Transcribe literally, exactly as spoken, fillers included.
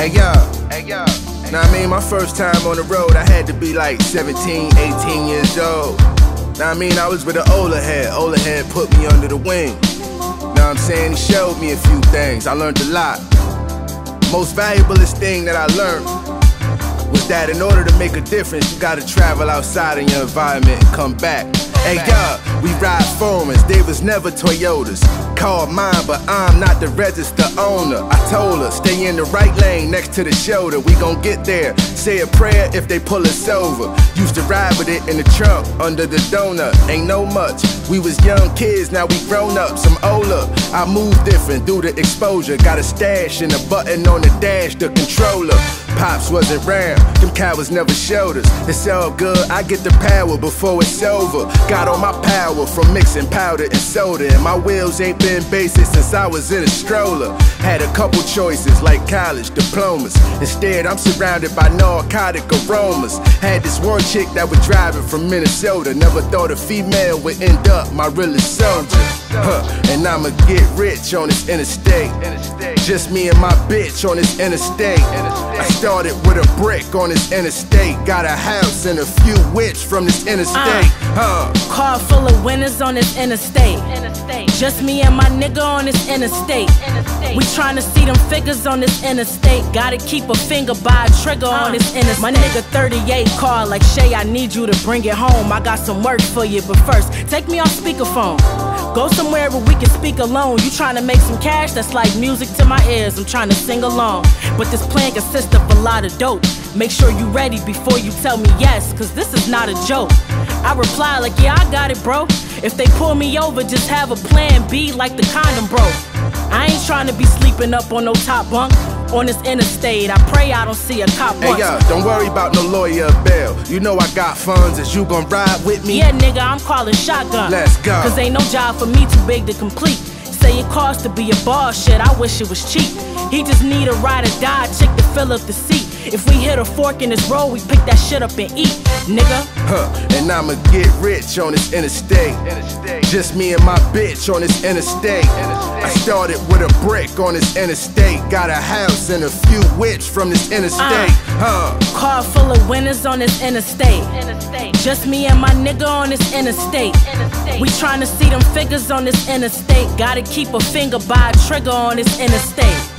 Hey yo, hey yo. Hey, now I mean, my first time on the road, I had to be like seventeen, eighteen years old. Now I mean, I was with an Olahead. Olahead put me under the wing. Now I'm saying, he showed me a few things. I learned a lot. Most valuablest thing that I learned was that in order to make a difference, you gotta travel outside in your environment and come back. Hey yo, we ride Foremans, they was never Toyotas. Called mine, but I'm not the register owner. I told her, stay in the right lane next to the shoulder. We gon' get there, say a prayer if they pull us over. Used to ride with it in the trunk, under the donut. Ain't no much, we was young kids, now we grown up. Some older, I move different due to exposure. Got a stash and a button on the dash, the controller. Pops wasn't round, them cowards never showed us. It's all good, I get the power before it's over. Got all my power from mixing powder and soda. And my wheels ain't been basic since I was in a stroller. Had a couple choices like college diplomas. Instead, I'm surrounded by narcotic aromas. Had this one chick that was driving from Minnesota. Never thought a female would end up my realest soldier. Huh. And I'ma get rich on this interstate. Just me and my bitch on this interstate. I started with a brick on this interstate. Got a house and a few wits from this interstate. Huh. Car full of winners on this interstate. Just me and my nigga on this interstate. We tryna see them figures on this interstate. Gotta keep a finger by a trigger on this interstate. My nigga thirty-eight call like, Shay, I need you to bring it home. I got some work for you, but first, take me off speakerphone. Go somewhere where we can speak alone. You tryna make some cash, that's like music to my ears. I'm tryna sing along, but this plan consists of a lot of dope. Make sure you ready before you tell me yes, cause this is not a joke. I reply like, yeah, I got it, bro. If they pull me over, just have a plan B like the condom broke. I ain't tryna be sleeping up on no top bunk on this interstate. I pray I don't see a cop once. Hey yo, don't worry about no lawyer or bail. You know I got funds, is you gon' ride with me? Yeah nigga, I'm calling shotgun. Let's go. Cause ain't no job for me too big to complete. Say it costs to be a boss, shit, I wish it was cheap. He just need a ride or die chick to fill up the seat. If we hit a fork in this road, we pick that shit up and eat, nigga. Huh, and I'ma get rich on this interstate. Just me and my bitch on this interstate. I started with a brick on this interstate. Got a house and a few wits from this interstate. Uh, huh. Car full of winners on this interstate. interstate. Just me and my nigga on this interstate. interstate. We tryna see them figures on this interstate. Gotta keep a finger by a trigger on this interstate.